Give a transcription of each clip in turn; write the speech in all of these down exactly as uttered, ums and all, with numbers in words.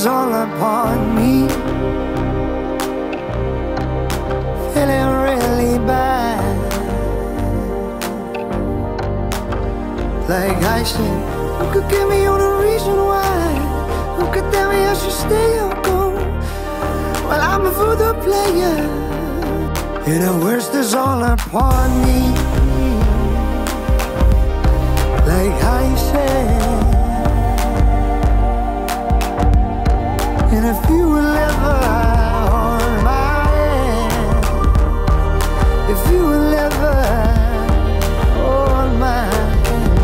is all upon me. Feeling really bad, like I said. Who could give me all the reason why? Who could tell me I should stay or go? Well, I'm a voodoo player. And the worst is all upon me, like I said. And if you will ever hold my hand, if you will ever hold my hand,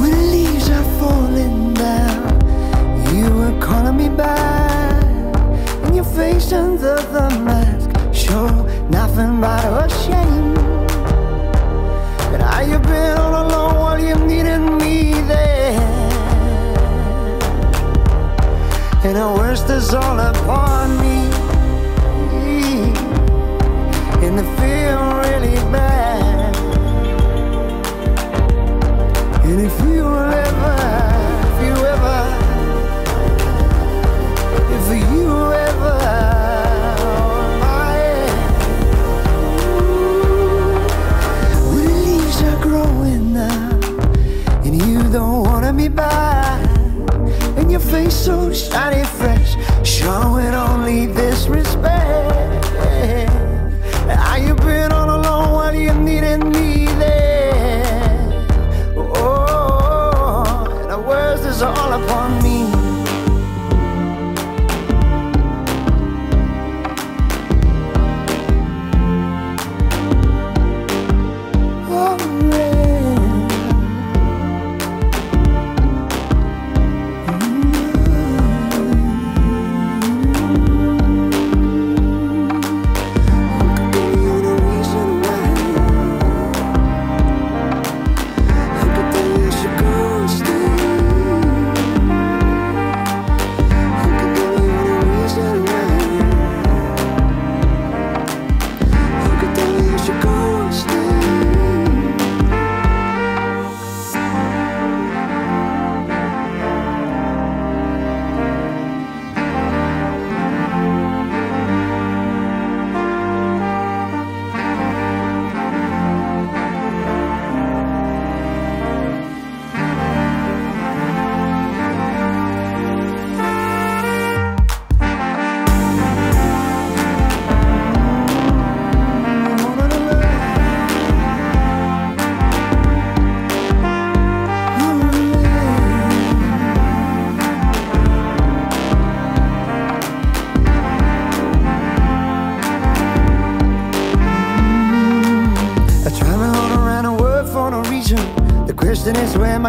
when the leaves are falling down, you are calling me back. Face under the mask, show nothing but a shame. And I have been all alone while you needed me there. And the worst is all upon me, and I feel really bad. And if you will ever, if you ever, if you back, and your face so shiny fresh, showing only disrespect. How you been all alone while you needed me there? Oh, the worst is all upon me.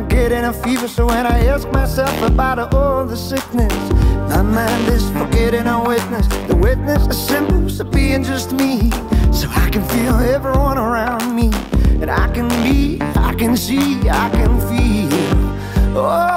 Getting a fever, so when I ask myself about all the sickness, my mind is forgetting a witness. The witness is simple, so being just me, so I can feel everyone around me, and I can be, I can see, I can feel. Oh,